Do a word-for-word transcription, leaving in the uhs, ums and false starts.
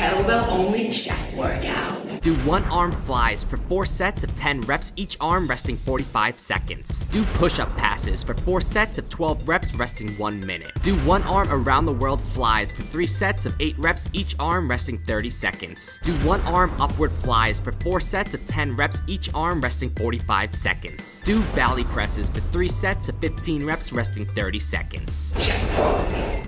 kettlebell only chest workout. Do one arm flies for four sets of ten reps, each arm resting forty-five seconds. Do push-up passes for four sets of twelve reps, resting one minute. Do one arm around the world flies for three sets of eight reps, each arm resting thirty seconds. Do one arm upward flies for four sets of ten reps, each arm resting forty-five seconds. Do belly presses for three sets of fifteen reps, resting thirty seconds. Chest.